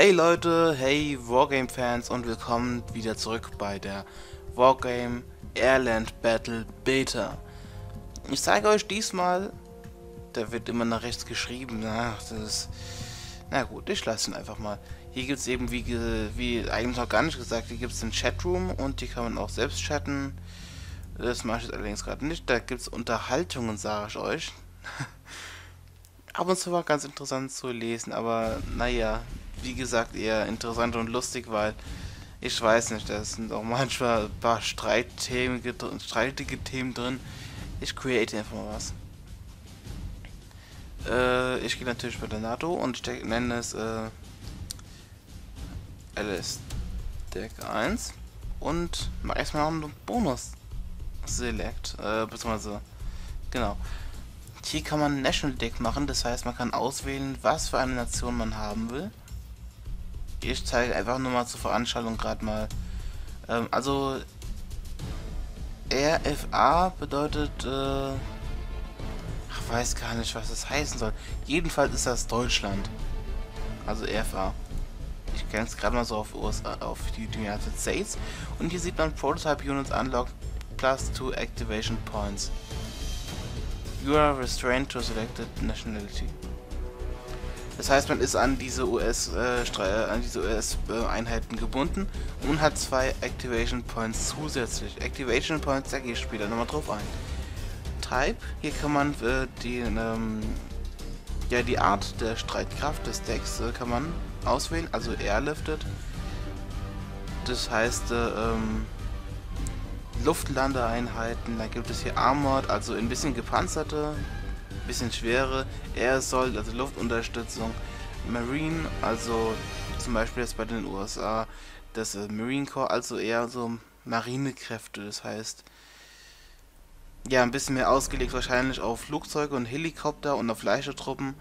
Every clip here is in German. Hey Leute, hey Wargame-Fans und willkommen wieder zurück bei der Wargame Airland Battle Beta. Ich zeige euch diesmal, da wird immer nach rechts geschrieben, ach, das ist, na gut, ich lasse ihn einfach mal. Hier gibt es eben, wie eigentlich noch gar nicht gesagt, hier gibt es den Chatroom und hier kann man auch selbst chatten. Das mache ich jetzt allerdings gerade nicht, da gibt es Unterhaltungen, sage ich euch. Ab und zu war ganz interessant zu lesen, aber naja, wie gesagt, eher interessant und lustig, weil ich weiß nicht, da sind auch manchmal ein paar streitige Themen drin. Ich create einfach mal was. Ich gehe natürlich bei der NATO und nenne es LS Deck 1 und mache erstmal noch einen Bonus Select, beziehungsweise genau. Hier kann man National Deck machen, das heißt, man kann auswählen, was für eine Nation man haben will. Ich zeige einfach nur mal zur Veranschaulichung gerade mal. Also RFA bedeutet, ich weiß gar nicht, was das heißen soll. Jedenfalls ist das Deutschland. Also RFA. Ich kenne es gerade mal so auf USA, auf die United States. Und hier sieht man Prototype Units Unlocked plus 2 Activation Points. You are restrained to selected nationality. Das heißt, man ist an diese US-Einheiten gebunden und hat 2 Activation Points zusätzlich. Activation Points, da gehe ich später nochmal drauf ein. Type, hier kann man die Art der Streitkraft des Decks kann man auswählen, also airlifted. Das heißt, Luftlandeeinheiten, da gibt es hier Armored, also ein bisschen gepanzerte, ein bisschen schwere, Airsold, also Luftunterstützung, Marine, also zum Beispiel jetzt bei den USA, das Marine Corps, also eher so Marinekräfte, das heißt, ja, ein bisschen mehr ausgelegt wahrscheinlich auf Flugzeuge und Helikopter und auf leichte Truppen,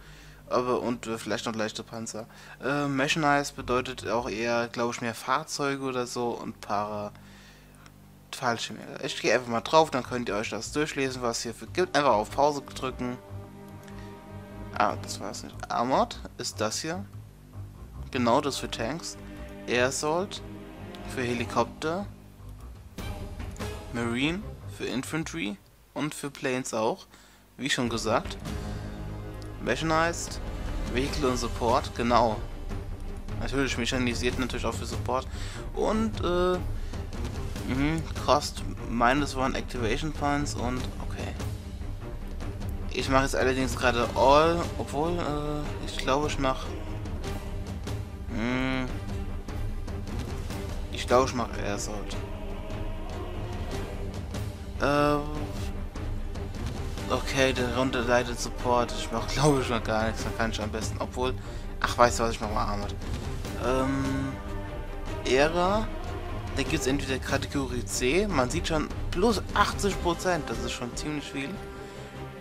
aber und vielleicht noch leichte Panzer. Mechanized bedeutet auch eher, glaube ich, mehr Fahrzeuge oder so und Fallschirmjäger. Ich gehe einfach mal drauf, dann könnt ihr euch das durchlesen, was es hierfür gibt. Einfach auf Pause drücken. Ah, das war's nicht. Armored ist das hier. Genau das für Tanks. Airsold für Helikopter. Marine für Infantry und für Planes auch. Wie schon gesagt. Mechanized, Vehicle und Support, genau. Natürlich mechanisiert, natürlich auch für Support. Und Cost -1 Activation Points und okay. Ich mache jetzt allerdings gerade All, obwohl ich glaube ich mache. Ich glaube ich mache Airsold. Okay, der Runde leitet Support. Ich mache glaube ich noch gar nichts, dann kann ich am besten. Obwohl. Ach, weißt du was, ich mache mal Armored. Ära. Da gibt es entweder Kategorie C, man sieht schon plus 80%, das ist schon ziemlich viel.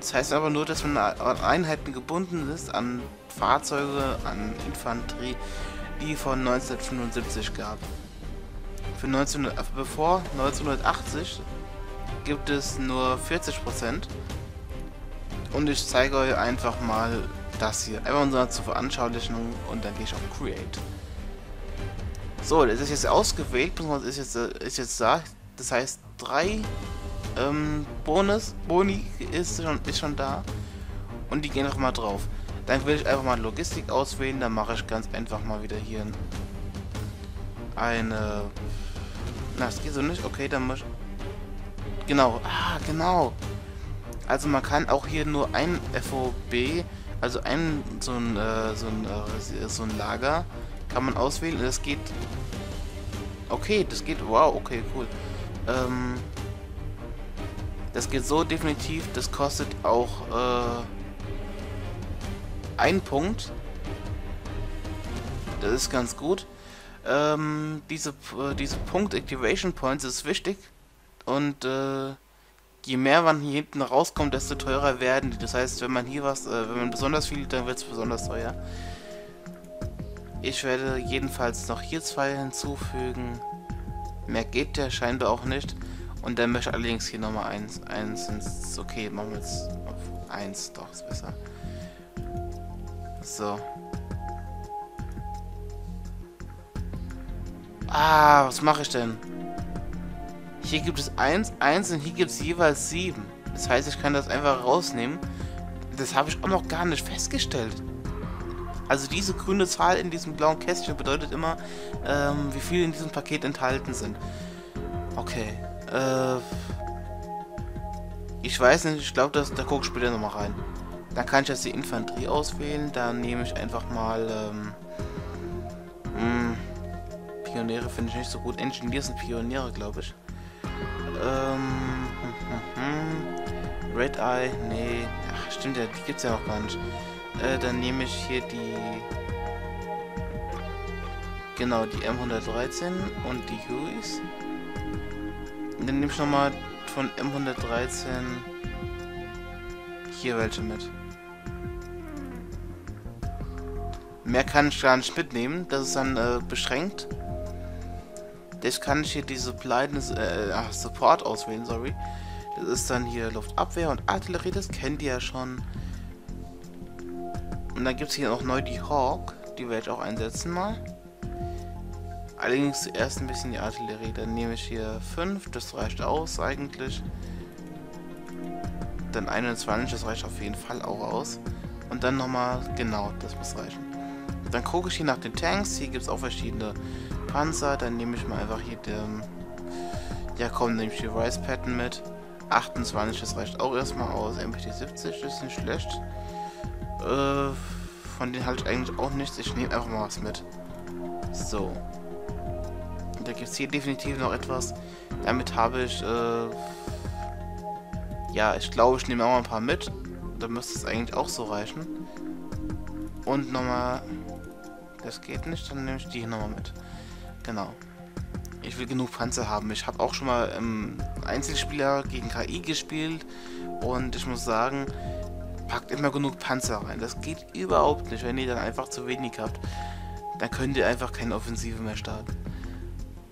Das heißt aber nur, dass man an Einheiten gebunden ist, an Fahrzeuge, an Infanterie, die von 1975 gab. Bevor 1980 gibt es nur 40%. Und ich zeige euch einfach mal das hier, einfach nur zur Veranschaulichung und dann gehe ich auf Create. So, das ist jetzt ausgewählt, beziehungsweise ist jetzt da. Das heißt, 3 Boni ist schon da. Und die gehen einfach mal drauf. Dann will ich einfach mal Logistik auswählen. Dann mache ich ganz einfach mal wieder hier eine. Na, das geht so nicht. Okay, dann muss ich. Genau. Ah, genau. Also, man kann auch hier nur ein FOB, also so ein Lager. Kann man auswählen, das geht. Okay, das geht. Wow, okay, cool. Das geht so definitiv. Das kostet auch 1 Punkt. Das ist ganz gut. Diese Punkt-Activation Points ist wichtig. Und je mehr man hier hinten rauskommt, desto teurer werden die. Das heißt, wenn man hier was, wenn man besonders viel, dann wird es besonders teuer. Ich werde jedenfalls noch hier 2 hinzufügen. Mehr geht der scheinbar auch nicht. Und dann möchte ich allerdings hier nochmal 1. Okay, machen wir jetzt auf 1. Doch, ist besser. So. Ah, was mache ich denn? Hier gibt es 1, 1 und hier gibt es jeweils 7. Das heißt, ich kann das einfach rausnehmen. Das habe ich auch noch gar nicht festgestellt. Also diese grüne Zahl in diesem blauen Kästchen bedeutet immer, wie viel in diesem Paket enthalten sind. Okay. Ich weiß nicht, ich glaube, da gucke ich später nochmal rein. Dann kann ich jetzt die Infanterie auswählen. Dann nehme ich einfach mal... Pioniere finde ich nicht so gut. Engineers sind Pioniere, glaube ich. Red Eye, nee. Ach, stimmt ja, die gibt es ja noch gar nicht. Dann nehme ich hier die... Genau, die M113 und die Hueys. Und dann nehme ich nochmal von M113 hier welche mit. Mehr kann ich gar nicht mitnehmen, das ist dann beschränkt. Jetzt kann ich hier diese Support auswählen, sorry. Das ist dann hier Luftabwehr und Artillerie, das kennt ihr ja schon. Und dann gibt es hier auch neu die Hawk, die werde ich auch einsetzen mal. Allerdings zuerst ein bisschen die Artillerie, dann nehme ich hier 5, das reicht aus eigentlich. Dann 21, das reicht auf jeden Fall auch aus. Und dann nochmal, genau, das muss reichen. Dann gucke ich hier nach den Tanks, hier gibt es auch verschiedene Panzer, dann nehme ich mal einfach hier den... Ja komm, nehme ich die Rice Pattern mit. 28, das reicht auch erstmal aus. MPT 70 ist nicht schlecht. Von denen halte ich eigentlich auch nichts, ich nehme einfach mal was mit. So. Da gibt es hier definitiv noch etwas. Damit habe ich... Ja, ich glaube, ich nehme auch mal ein paar mit. Da müsste es eigentlich auch so reichen. Und nochmal... Das geht nicht, dann nehme ich die hier nochmal mit. Genau. Ich will genug Panzer haben. Ich habe auch schon mal Einzelspieler gegen KI gespielt und ich muss sagen, packt immer genug Panzer rein. Das geht überhaupt nicht. Wenn ihr dann einfach zu wenig habt, dann könnt ihr einfach keine Offensive mehr starten.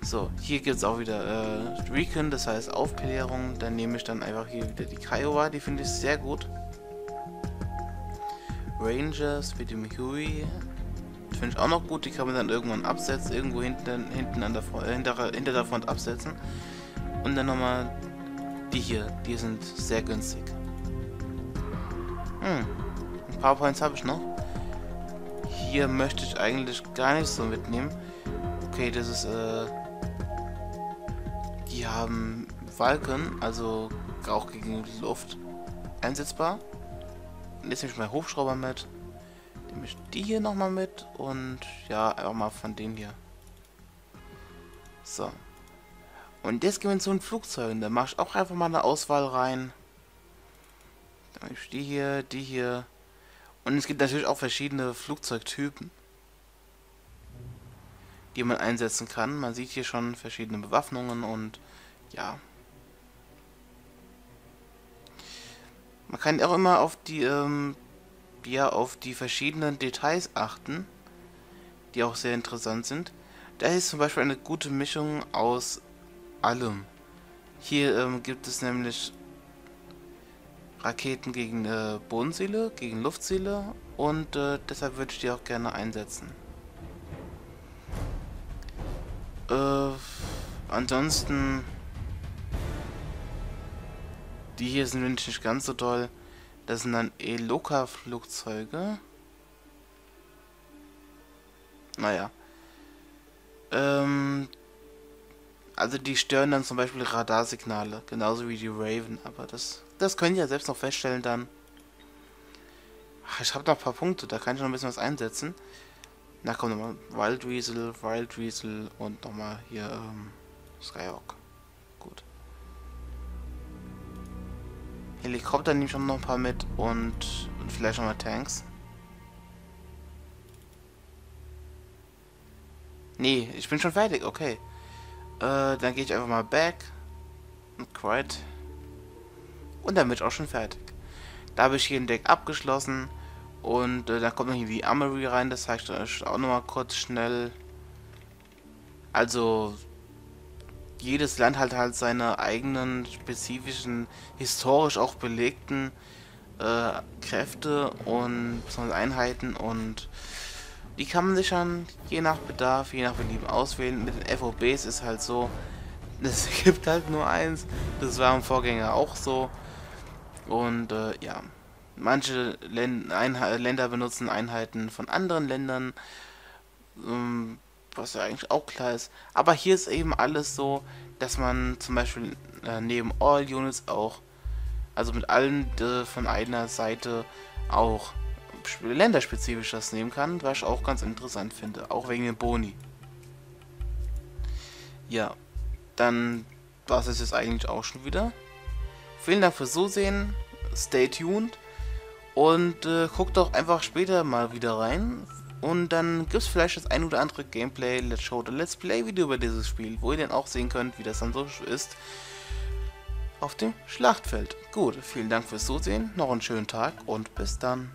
So, hier gibt es auch wieder Recon, das heißt Aufklärung. Dann nehme ich dann einfach hier wieder die Kiowa, die finde ich sehr gut. Rangers mit dem Huey. Finde ich auch noch gut, die kann man dann irgendwann absetzen, irgendwo hinten an der hinter der Front absetzen. Und dann nochmal die hier, die sind sehr günstig. Ein paar Points habe ich noch. Hier möchte ich eigentlich gar nichts so mitnehmen. Okay, das ist, die haben Vulkan, also auch gegen die Luft einsetzbar. Jetzt nehme ich mal Hubschrauber mit. Nehme ich die hier nochmal mit und ja, einfach mal von denen hier. So. Und jetzt gehen wir zu den Flugzeugen. Da mache ich auch einfach mal eine Auswahl rein. Da nehme ich die hier, die hier. Und es gibt natürlich auch verschiedene Flugzeugtypen, die man einsetzen kann. Man sieht hier schon verschiedene Bewaffnungen und ja. Man kann auch immer auf die, auf die verschiedenen Details achten, die auch sehr interessant sind. Da ist zum Beispiel eine gute Mischung aus allem. Hier gibt es nämlich Raketen gegen Bodenziele, gegen Luftziele und deshalb würde ich die auch gerne einsetzen. Ansonsten die hier sind nämlich nicht ganz so toll. Das sind dann Eloka-Flugzeuge. Naja. Also die stören dann zum Beispiel Radarsignale. Genauso wie die Raven. Aber das könnt ihr ja selbst noch feststellen dann. Ach, ich habe noch ein paar Punkte. Da kann ich noch ein bisschen was einsetzen. Na komm, nochmal Wildweasel und nochmal hier Skyhawk. Gut. Helikopter nehme ich auch noch ein paar mit und vielleicht nochmal Tanks. Nee, ich bin schon fertig, okay. Dann gehe ich einfach mal back. Und quiet. Und dann bin ich auch schon fertig. Da habe ich hier ein Deck abgeschlossen. Und dann kommt noch hier die Armory rein, das zeige ich euch auch nochmal kurz schnell. Also... Jedes Land hat halt seine eigenen spezifischen, historisch auch belegten Kräfte und Einheiten und Die kann man sich dann je nach Bedarf, je nach Belieben auswählen. Mit den FOBs ist halt so, es gibt halt nur eins. Das war im Vorgänger auch so. Und ja, manche Länder benutzen Einheiten von anderen Ländern, was ja eigentlich auch klar ist. Aber hier ist eben alles so, dass man zum Beispiel neben All Units auch, also mit allen von einer Seite auch länderspezifisch das nehmen kann, was ich auch ganz interessant finde, auch wegen den Boni. Ja, dann war es jetzt eigentlich auch schon wieder. Vielen Dank fürs Zusehen, stay tuned und guckt doch einfach später mal wieder rein und dann gibt es vielleicht das ein oder andere Gameplay, Let's Show oder Let's Play Video über dieses Spiel, wo ihr dann auch sehen könnt, wie das dann so ist auf dem Schlachtfeld. Gut, vielen Dank fürs Zusehen, noch einen schönen Tag und bis dann.